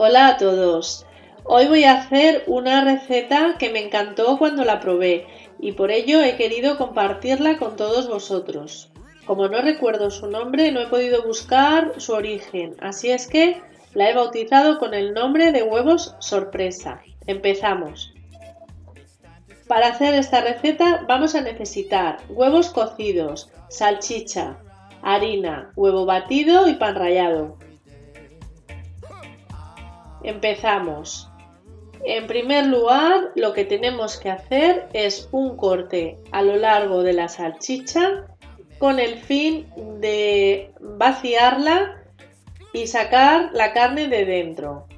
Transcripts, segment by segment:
Hola a todos, hoy voy a hacer una receta que me encantó cuando la probé y por ello he querido compartirla con todos vosotros. Como no recuerdo su nombre no he podido buscar su origen, así es que la he bautizado con el nombre de huevos sorpresa. Empezamos. Para hacer esta receta vamos a necesitar huevos cocidos, salchicha, harina, huevo batido y pan rallado. Empezamos. En primer lugar, lo que tenemos que hacer es un corte a lo largo de la salchicha con el fin de vaciarla y sacar la carne de dentro.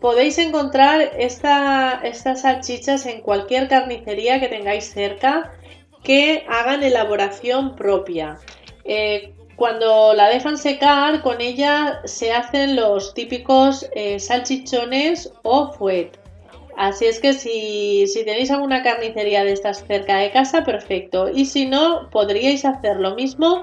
Podéis encontrar estas salchichas en cualquier carnicería que tengáis cerca que hagan elaboración propia. Cuando la dejan secar, con ella se hacen los típicos salchichones o fuet. Así es que si tenéis alguna carnicería de estas cerca de casa, perfecto. Y si no, podríais hacer lo mismo,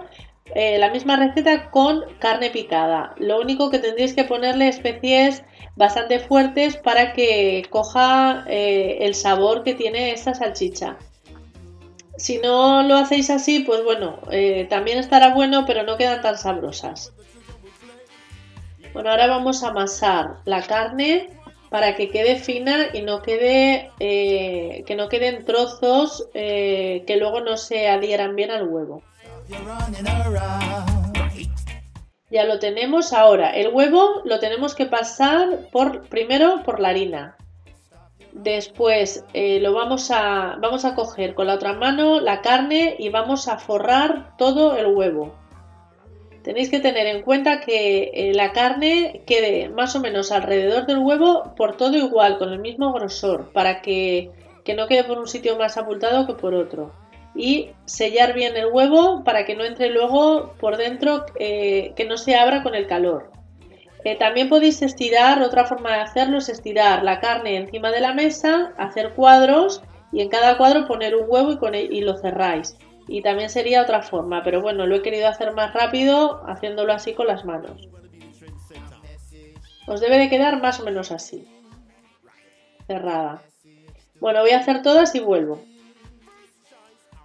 la misma receta con carne picada. Lo único que tendréis que ponerle especies bastante fuertes para que coja el sabor que tiene esta salchicha. Si no lo hacéis así, pues bueno, también estará bueno, pero no quedan tan sabrosas. Bueno, ahora vamos a amasar la carne para que quede fina y que no queden trozos que luego no se adhieran bien al huevo. Ya lo tenemos. Ahora, el huevo lo tenemos que pasar primero por la harina. Después vamos a coger con la otra mano la carne y vamos a forrar todo el huevo. Tenéis que tener en cuenta que la carne quede más o menos alrededor del huevo por todo igual, con el mismo grosor, para que no quede por un sitio más abultado que por otro. Y sellar bien el huevo para que no entre luego por dentro, que no se abra con el calor. También podéis estirar, otra forma de hacerlo es estirar la carne encima de la mesa, hacer cuadros y en cada cuadro poner un huevo y lo cerráis. Y también sería otra forma, pero bueno, lo he querido hacer más rápido haciéndolo así con las manos. Os debe de quedar más o menos así, cerrada. Bueno, voy a hacer todas y vuelvo.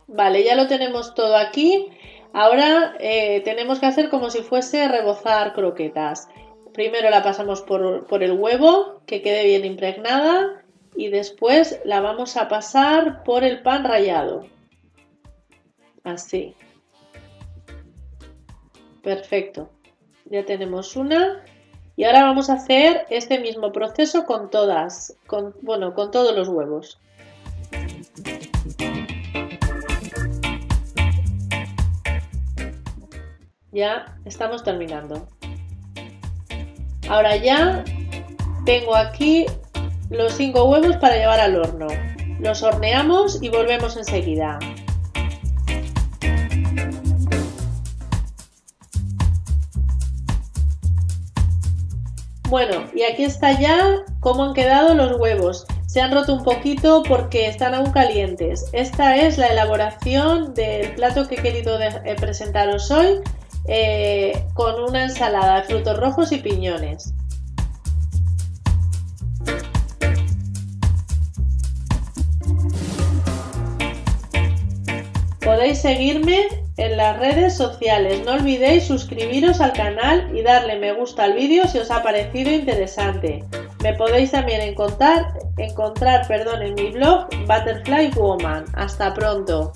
Vale, ya lo tenemos todo aquí. Ahora tenemos que hacer como si fuese rebozar croquetas. Primero la pasamos por el huevo, que quede bien impregnada, y después la vamos a pasar por el pan rallado. Así. Perfecto. Ya tenemos una. Y ahora vamos a hacer este mismo proceso con todas, con todos los huevos. Ya estamos terminando. Ahora ya tengo aquí los 5 huevos para llevar al horno. Los horneamos y volvemos enseguida. Bueno, y aquí está ya cómo han quedado los huevos. Se han roto un poquito porque están aún calientes. Esta es la elaboración del plato que he querido presentaros hoy. Con una ensalada de frutos rojos y piñones. Podéis seguirme en las redes sociales, no olvidéis suscribiros al canal y darle me gusta al vídeo si os ha parecido interesante. Me podéis también encontrar en mi blog Butterfly Woman. Hasta pronto.